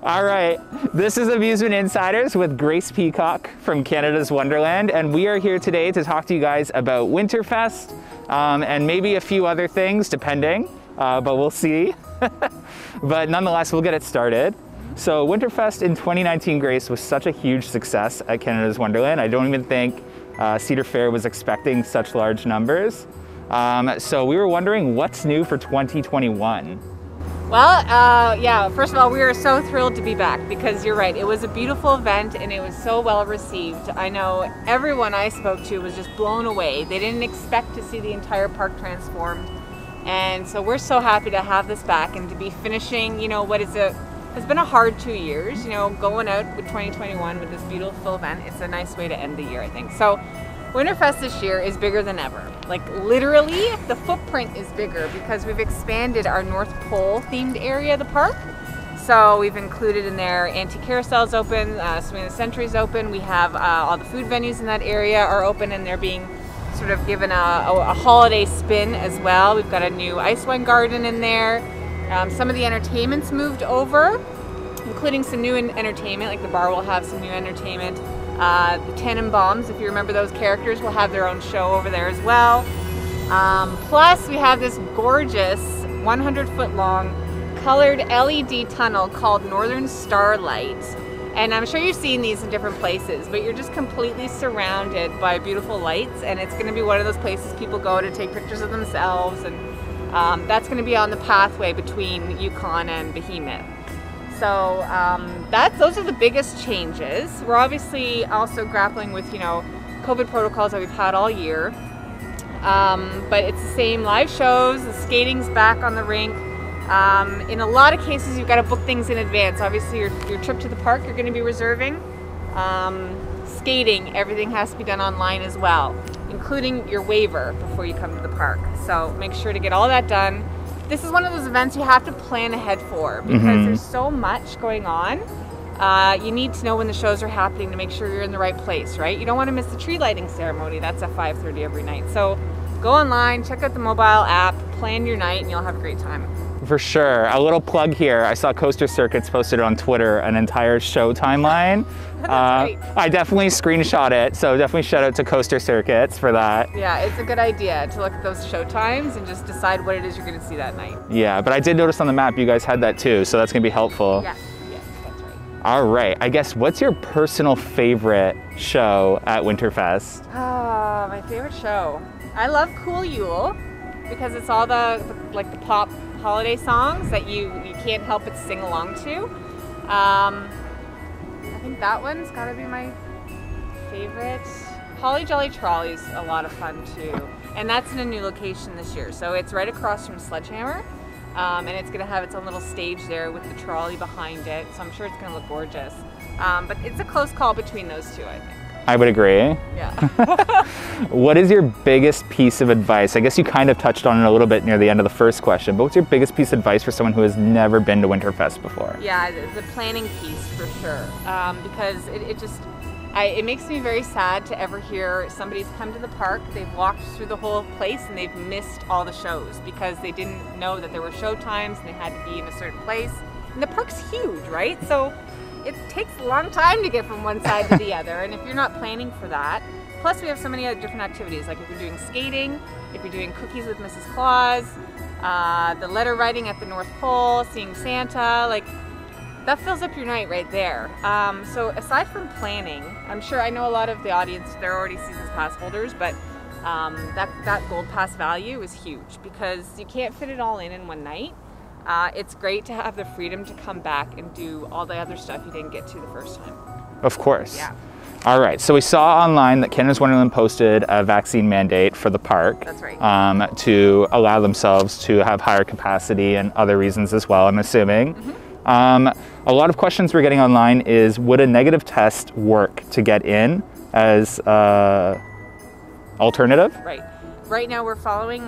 All right, this is Amusement Insiders with Grace Peacock from Canada's Wonderland, and we are here today to talk to you guys about Winterfest and maybe a few other things, depending, but we'll see. But nonetheless, we'll get it started. So Winterfest in 2019, Grace, was such a huge success at Canada's Wonderland. I don't even think Cedar Fair was expecting such large numbers. So we were wondering what's new for 2021? Well, yeah, first of all, we are so thrilled to be back because you're right, it was a beautiful event and it was so well received. I know everyone I spoke to was just blown away. They didn't expect to see the entire park transformed. And so we're so happy to have this back and to be finishing, you know, what is a, has been a hard 2 years, you know, going out with 2021 with this beautiful event. It's a nice way to end the year, I think. So Winterfest this year is bigger than ever. Like literally the footprint is bigger because we've expanded our North Pole themed area of the park. So we've included in there antique carousels open, Swing of the Century's open. We have all the food venues in that area are open and they're being sort of given a holiday spin as well. We've got a new Ice Wine Garden in there. Some of the entertainment's moved over, including some new entertainment, like the bar will have some new entertainment. The Tannenbaums, if you remember those characters, will have their own show over there as well. Plus, we have this gorgeous 100-foot-long colored LED tunnel called Northern Starlight. And I'm sure you've seen these in different places, but you're just completely surrounded by beautiful lights, and it's going to be one of those places people go to take pictures of themselves, and that's going to be on the pathway between Yukon and Behemoth. So those are the biggest changes. We're obviously also grappling with, you know, COVID protocols that we've had all year. But it's the same live shows, the skating's back on the rink. In a lot of cases, you've got to book things in advance. Obviously, your trip to the park, you're going to be reserving. Skating, everything has to be done online as well, including your waiver before you come to the park. So make sure to get all that done. This is one of those events you have to plan ahead for because there's so much going on. You need to know when the shows are happening to make sure you're in the right place, right? You don't want to miss the tree lighting ceremony. That's at 5:30 every night. So go online, check out the mobile app, plan your night, and you'll have a great time. For sure. A little plug here. I saw Coaster Circuits posted on Twitter an entire show timeline. That's great. I definitely screenshot it, so definitely shout out to Coaster Circuits for that. Yeah, it's a good idea to look at those show times and just decide what it is you're going to see that night. Yeah, but I did notice on the map you guys had that too, so that's going to be helpful. Yeah, yes, that's right. All right. I guess what's your personal favorite show at Winterfest? Oh, my favorite show. I love Cool Yule because it's all like the pop holiday songs that you can't help but sing along to. I think that one's gotta be my favorite. Holly Jolly Trolley's a lot of fun too. And that's in a new location this year. So it's right across from Sledgehammer. And it's gonna have its own little stage there with the trolley behind it. So I'm sure it's gonna look gorgeous. But it's a close call between those two, I think. I would agree. Yeah. What is your biggest piece of advice? I guess you kind of touched on it a little bit near the end of the first question, but what's your biggest piece of advice for someone who has never been to Winterfest before? Yeah, the planning piece for sure. Because it makes me very sad to ever hear somebody's come to the park, they've walked through the whole place and they've missed all the shows because they didn't know that there were show times and they had to be in a certain place. And the park's huge, right? So it takes a long time to get from one side to the other, and if you're not planning for that, plus we have so many other different activities, like if you're doing skating, if you're doing cookies with Mrs. Claus, the letter writing at the North Pole, seeing Santa, like that fills up your night right there. So aside from planning, I know a lot of the audience, they're already season's pass holders, but that gold pass value is huge because you can't fit it all in one night. It's great to have the freedom to come back and do all the other stuff you didn't get to the first time. Of course. Yeah. All right. So we saw online that Canada's Wonderland posted a vaccine mandate for the park. That's right. To allow themselves to have higher capacity and other reasons as well, I'm assuming. A lot of questions we're getting online is, would a negative test work to get in as an alternative? Right. Right now we're following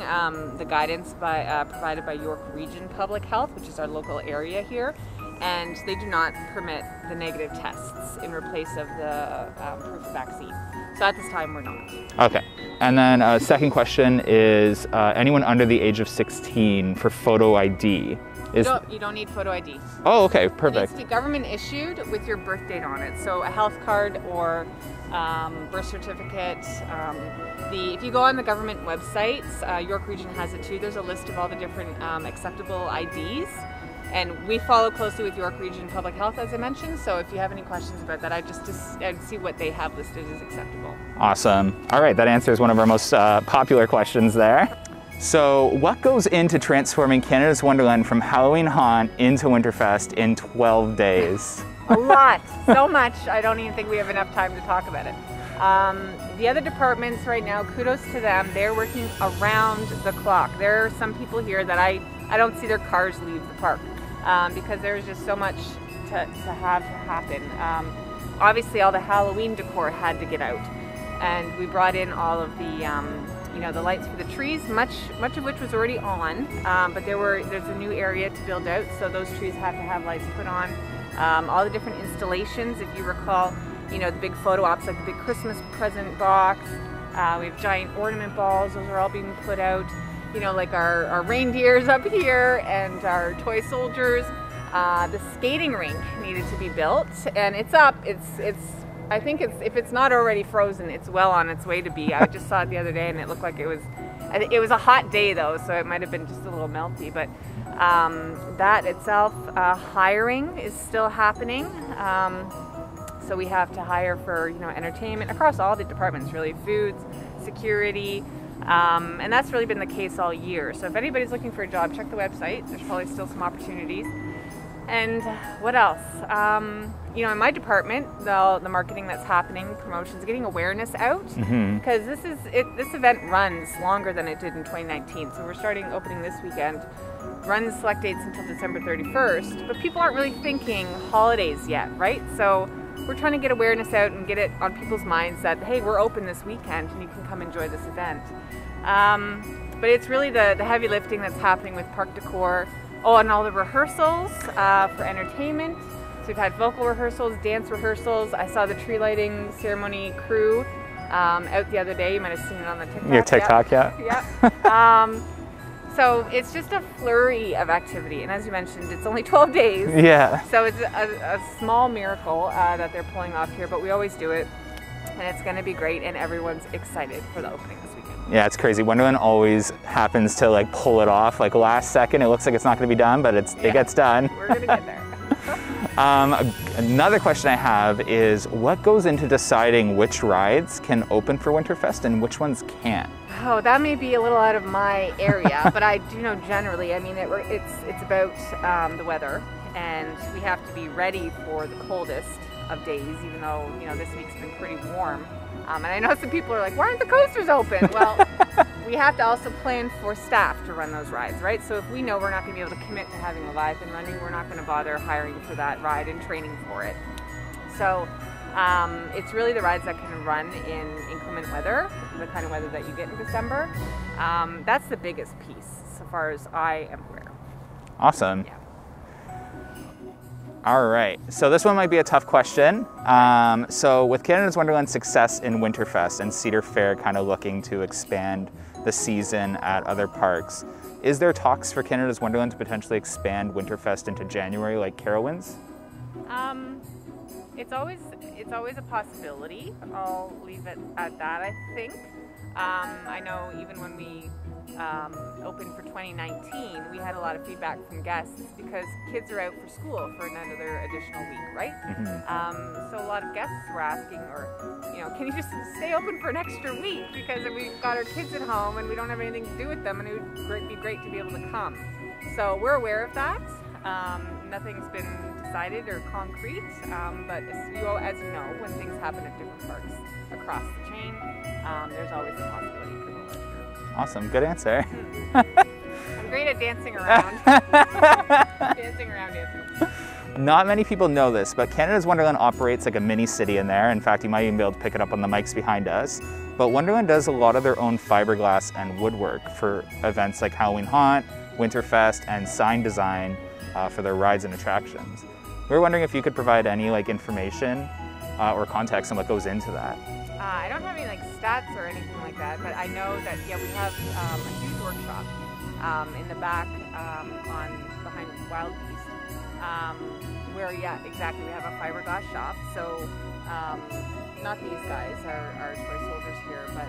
the guidance provided by York Region Public Health, which is our local area here, and they do not permit the negative tests in replace of the proof of vaccine. So at this time we're not. Okay. And then second question is anyone under the age of 16 for photo ID. Is... You don't need photo ID. Oh, okay, perfect. It needs to be government issued with your birth date on it. So a health card or birth certificate. If you go on the government websites, York Region has it too. There's a list of all the different acceptable IDs. And we follow closely with York Region Public Health, as I mentioned. So if you have any questions about that, I'd see what they have listed as acceptable. Awesome. All right, that answers one of our most popular questions there. So what goes into transforming Canada's Wonderland from Halloween Haunt into Winterfest in 12 days? A lot, so much. I don't even think we have enough time to talk about it. The other departments right now, kudos to them. They're working around the clock. There are some people here that I don't see their cars leave the park. Because there's just so much to have happen. Obviously, all the Halloween decor had to get out, and we brought in all of the, you know, the lights for the trees. Much of which was already on, but there's a new area to build out, so those trees have to have lights put on. All the different installations, if you recall, you know, the big photo ops, like the big Christmas present box. We have giant ornament balls; those are all being put out. You know, like our reindeers up here and our toy soldiers. The skating rink needed to be built, and it's up. I think if it's not already frozen, it's well on its way to be. I just saw it the other day, and it looked like it was a hot day though, so it might have been just a little melty. But that itself, hiring is still happening. So we have to hire for, you know, entertainment across all the departments, really, foods, security. And that's really been the case all year. So if anybody's looking for a job, check the website. There's probably still some opportunities. And what else? You know, in my department, the marketing that's happening, promotions, getting awareness out, because this event runs longer than it did in 2019. So we're opening this weekend, runs select dates until December 31st, but people aren't really thinking holidays yet, right? So we're trying to get awareness out and get it on people's minds that, hey, we're open this weekend and you can come enjoy this event. But it's really the heavy lifting that's happening with park decor. Oh, and all the rehearsals for entertainment. So we've had vocal rehearsals, dance rehearsals. I saw the tree lighting ceremony crew out the other day. You might have seen it on the TikTok. Your TikTok, yeah. Yeah. So it's just a flurry of activity, and as you mentioned, it's only 12 days. Yeah. So it's a small miracle that they're pulling off here, but we always do it, and it's going to be great, and everyone's excited for the opening this weekend. Yeah, it's crazy. Wonderland always happens to like pull it off, like last second. It looks like it's not going to be done, but it gets done. We're going to get there. Another question I have is, what goes into deciding which rides can open for Winterfest and which ones can't? Oh, that may be a little out of my area, but I do know generally, I mean, it's about the weather, and we have to be ready for the coldest of days, even though, you know, this week's been pretty warm. And I know some people are like, why aren't the coasters open? Well, we have to also plan for staff to run those rides, right? So if we know we're not going to be able to commit to having Leviathan running, we're not going to bother hiring for that ride and training for it. So it's really the rides that can run in inclement weather, the kind of weather that you get in December. That's the biggest piece, so far as I am aware. Awesome. Yeah. All right, so this one might be a tough question. So with Canada's Wonderland's success in Winterfest and Cedar Fair kind of looking to expand the season at other parks, is there talks for Canada's Wonderland to potentially expand Winterfest into January like Carowinds? It's always a possibility. I'll leave it at that, I think. I know even when we opened for 2019, we had a lot of feedback from guests because kids are out for school for another additional week, right? So a lot of guests were asking, you know, can you just stay open for an extra week because we've got our kids at home and we don't have anything to do with them, and it would be great to be able to come. So we're aware of that. Nothing's been decided or concrete, but as you know, when things happen at different parks across the chain, there's always a possibility for the leisure. Awesome, good answer. I'm great at dancing around. Not many people know this, but Canada's Wonderland operates like a mini city in there. In fact, you might even be able to pick it up on the mics behind us. But Wonderland does a lot of their own fiberglass and woodwork for events like Halloween Haunt, Winterfest, and sign design for their rides and attractions. We were wondering if you could provide any like information or context on what goes into that. I don't have any like stats or anything like that, but I know that, yeah, we have a huge workshop in the back behind kind of Wild Beast, where, yeah, exactly, we have a fiberglass shop. So not these guys are toy soldiers here, but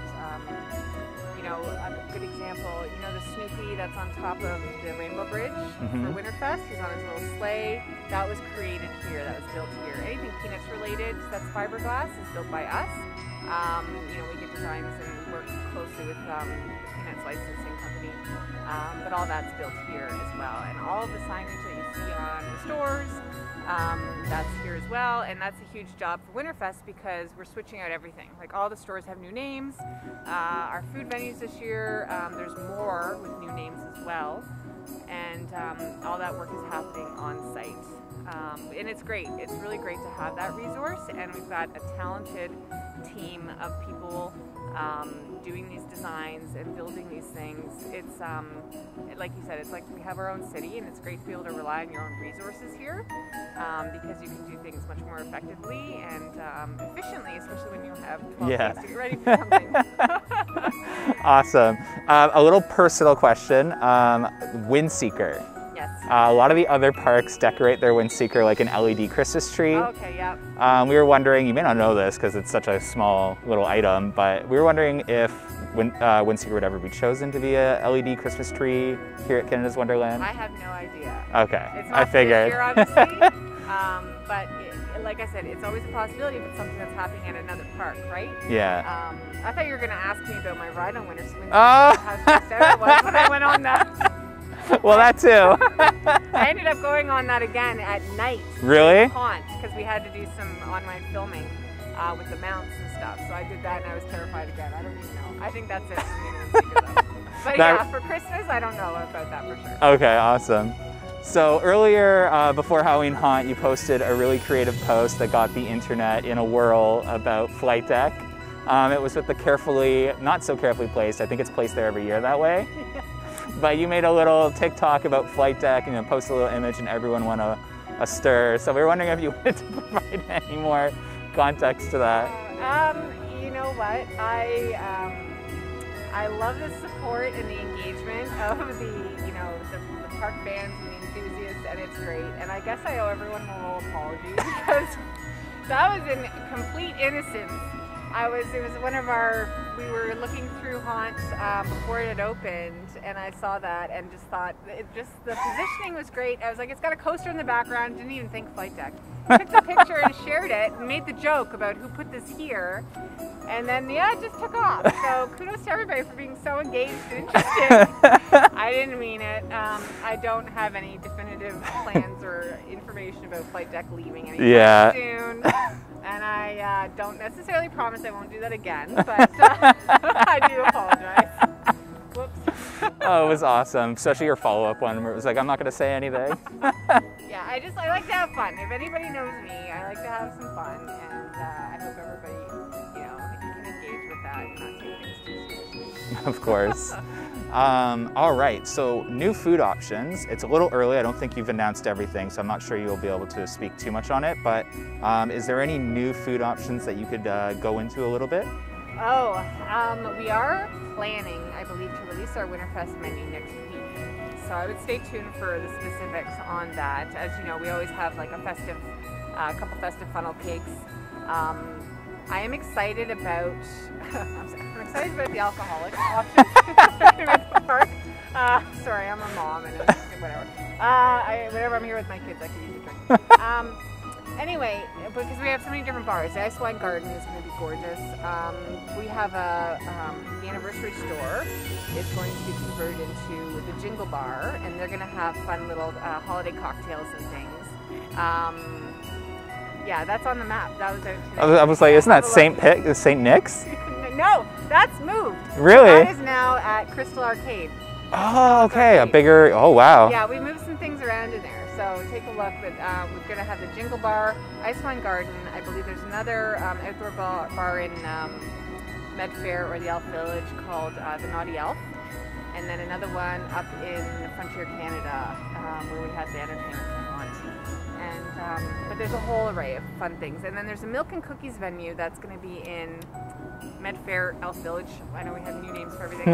you know, a good example, you know, the Snoopy that's on top of the Rainbow Bridge for Winterfest, he's on his little sleigh. That was created here, that was built here. Anything Peanuts related that's fiberglass is built by us. You know, we get designs and work closely with the Peanuts licensing company, but all that's built here as well. And all of the signage that you see on the stores, that's here as well. And that's a huge job for Winterfest because we're switching out everything. Like, all the stores have new names. Our food venues this year, there's more with new names as well. And all that work is happening on site. And it's great. It's really great to have that resource. And we've got a talented team of people doing these designs and building these things. It's like you said, it's like we have our own city, and it's great to be able to rely on your own resources here, because you can do things much more effectively and efficiently, especially when you have 12 things to get ready for something. Awesome. A little personal question. Windseeker. Yes. A lot of the other parks decorate their Windseeker like an LED Christmas tree. Oh, okay, yeah. We were wondering, you may not know this because it's such a small little item, but we were wondering if Windseeker would ever be chosen to be a LED Christmas tree here at Canada's Wonderland. I have no idea. Okay, it's not I figured. Here, obviously, but it, like I said, it's always a possibility if it's something that's happening at another park, right? Yeah. I thought you were going to ask me about my ride on Winterfest. Oh! How stressed was when I went on that. Well, that too. I ended up going on that again at night. Really? Because we had to do some online filming with the mounts and stuff. So I did that and I was terrified again. I don't even know. I think that's it for me. But yeah, for Christmas, I don't know about that for sure. Okay, awesome. So earlier, before Halloween Haunt, you posted a really creative post that got the internet in a whirl about Flight Deck. It was with the carefully, not so carefully placed, I think it's placed there every year that way. But you made a little TikTok about Flight Deck and posted a little image, and everyone went a stir. So we were wondering if you wanted to provide any more context to that. You know what? I love the support and the engagement of the the park fans and the enthusiasts, and it's great. And I guess I owe everyone a little apology because that was in complete innocence. It was one of our, we were looking through Haunts before it had opened, and I saw that and just thought, the positioning was great. I was like, it's got a coaster in the background, didn't even think Flight Deck. Took the picture and shared it and made the joke about who put this here, and then, yeah, it just took off. So kudos to everybody for being so engaged and interested. I didn't mean it. I don't have any definitive plans or information about Flight Deck leaving anytime soon. And I don't necessarily promise I won't do that again, but I do apologize. Whoops. Oh, it was awesome, especially your follow-up one where it was like, I'm not going to say anything. Yeah, I like to have fun. If anybody knows me, I like to have some fun, and I hope everybody, can engage with that and not take things too seriously. Of course. All right, so new food options. It's a little early. I don't think you've announced everything, so I'm not sure you'll be able to speak too much on it, but is there any new food options that you could go into a little bit? Oh, we are planning, I believe, to release our Winterfest menu next week. So I would stay tuned for the specifics on that. As you know, we always have like a couple festive funnel cakes. I am excited about, I'm excited about the alcoholic option at the park. Sorry, I'm a mom and whatever. Whenever I'm here with my kids, I can use a drink. Anyway, because we have so many different bars, the Ice Wine Garden is going to be gorgeous. We have the anniversary store is going to be converted into the Jingle Bar, and they're going to have fun little holiday cocktails and things. Yeah, that's on the map. That was out today. I was like, isn't that St. Nick's? No, that's moved. Really? That is now at Crystal Arcade. Oh, okay. Arcade. A bigger, oh, wow. Yeah, we moved some things around in there. So take a look. But we're going to have the Jingle Bar, Ice Wine Garden. I believe there's another outdoor bar in Medfair or the Elf Village called the Naughty Elf. And then another one up in Frontier Canada where we had the entertainment. But there's a whole array of fun things. And then there's a Milk and Cookies venue that's going to be in Medfair, Elf Village. I know we have new names for everything.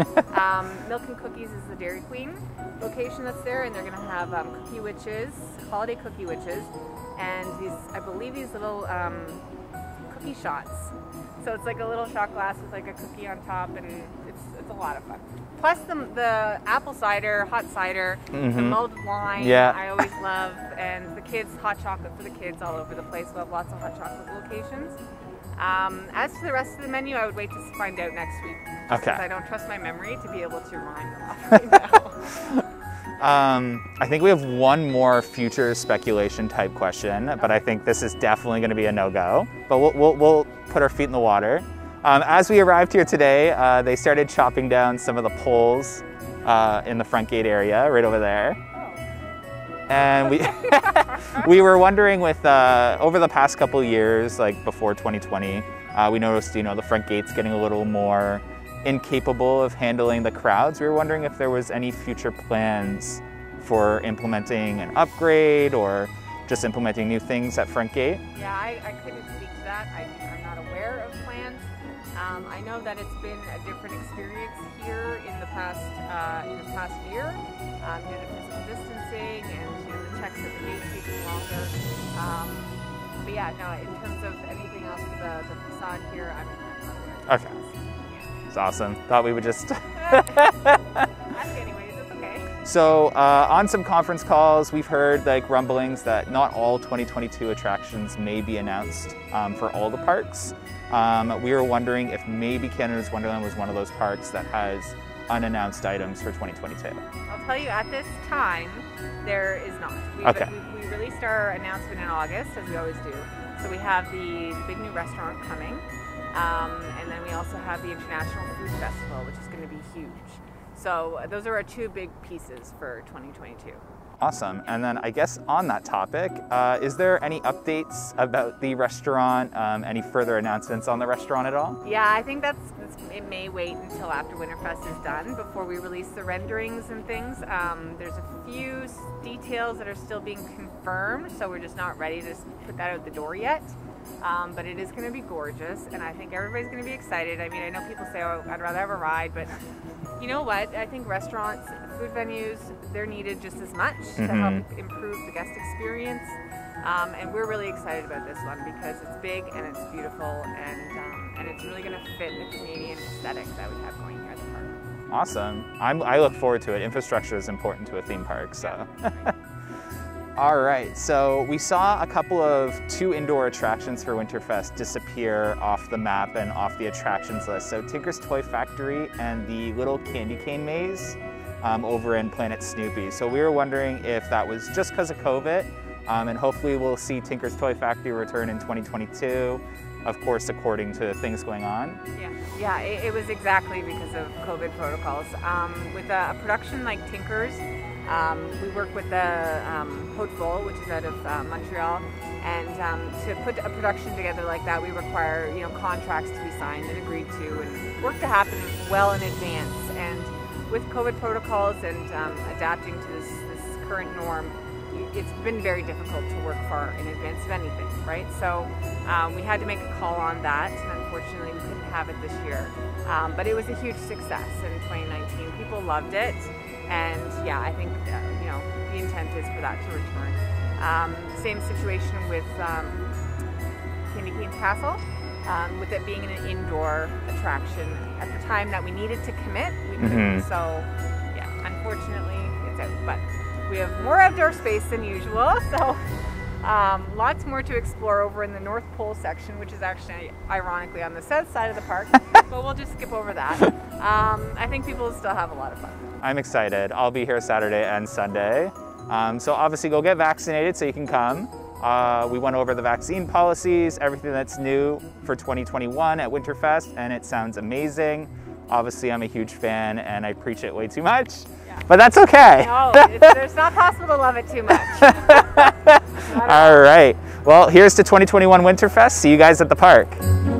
Milk and Cookies is the Dairy Queen location that's there, and they're going to have cookie witches, holiday cookie witches, and these, I believe, these little cookie shots. So it's like a little shot glass with like a cookie on top, and it's a lot of fun. Plus the apple cider, hot cider, the mulled wine, I always love, and the kids, hot chocolate for the kids all over the place. We'll have lots of hot chocolate locations. As to the rest of the menu, I would wait to find out next week. Okay. Because I don't trust my memory to be able to remind them off right now. I think we have one more future speculation type question, but I think this is definitely going to be a no-go. But we'll put our feet in the water. As we arrived here today, they started chopping down some of the poles in the front gate area, right over there. And we we were wondering with over the past couple years, like before 2020, we noticed the front gate's getting a little more incapable of handling the crowds. We were wondering if there was any future plans for implementing an upgrade or just implementing new things at front gate. Yeah, I couldn't speak to that. I'm not aware of plans. I know that it's been a different experience here in the past year due to physical distancing and the checks at the gate taking longer. But yeah, no, in terms of anything else, the facade here, I'm not aware. Okay, it's awesome. Thought we would just. Anyways, it's okay. So on some conference calls, we've heard like rumblings that not all 2022 attractions may be announced for all the parks. We were wondering if maybe Canada's Wonderland was one of those parks that has unannounced items for 2022. I'll tell you, at this time, there is not. We released our announcement in August, as we always do. So we have the big new restaurant coming, and then we also have the International Food Festival, which is going to be huge. So those are our two big pieces for 2022. Awesome. And then I guess on that topic, is there any updates about the restaurant? Any further announcements on the restaurant at all? Yeah, I think it may wait until after Winterfest is done before we release the renderings and things. There's a few details that are still being confirmed, so we're just not ready to put that out the door yet. But it is going to be gorgeous, and I think everybody's going to be excited. I mean, I know people say, oh, I'd rather have a ride, but you know what? I think restaurants, food venues, they're needed just as much to help improve the guest experience. And we're really excited about this one because it's big and it's beautiful, and it's really going to fit the Canadian aesthetic that we have going here at the park. Awesome. I look forward to it. Infrastructure is important to a theme park, so. All right, so we saw a couple of two indoor attractions for Winterfest disappear off the map and off the attractions list. So Tinker's Toy Factory and the little candy cane maze over in Planet Snoopy. So we were wondering if that was just because of COVID, and hopefully we'll see Tinker's Toy Factory return in 2022, of course, according to things going on. Yeah, it was exactly because of COVID protocols. With a production like Tinker's, we work with the Haute-Vol, which is out of Montreal, and to put a production together like that, we require contracts to be signed and agreed to, and work to happen well in advance. And with COVID protocols and adapting to this current norm, it's been very difficult to work far in advance of anything, right? So we had to make a call on that, and unfortunately we couldn't have it this year. But it was a huge success in 2019. People loved it. And yeah, I think the intent is for that to return. Same situation with Candy Cane's Castle, with it being an indoor attraction at the time that we needed to commit. We couldn't, so yeah, unfortunately it's out. But we have more outdoor space than usual, so lots more to explore over in the North Pole section, which is actually ironically on the south side of the park. But we'll just skip over that. I think people will still have a lot of fun. I'm excited. I'll be here Saturday and Sunday. So obviously go get vaccinated so you can come. We went over the vaccine policies, everything that's new for 2021 at Winterfest, and it sounds amazing. Obviously I'm a huge fan and I preach it way too much, but that's okay. No, it's not possible to love it too much. All right. Well, here's to 2021 Winterfest. See you guys at the park.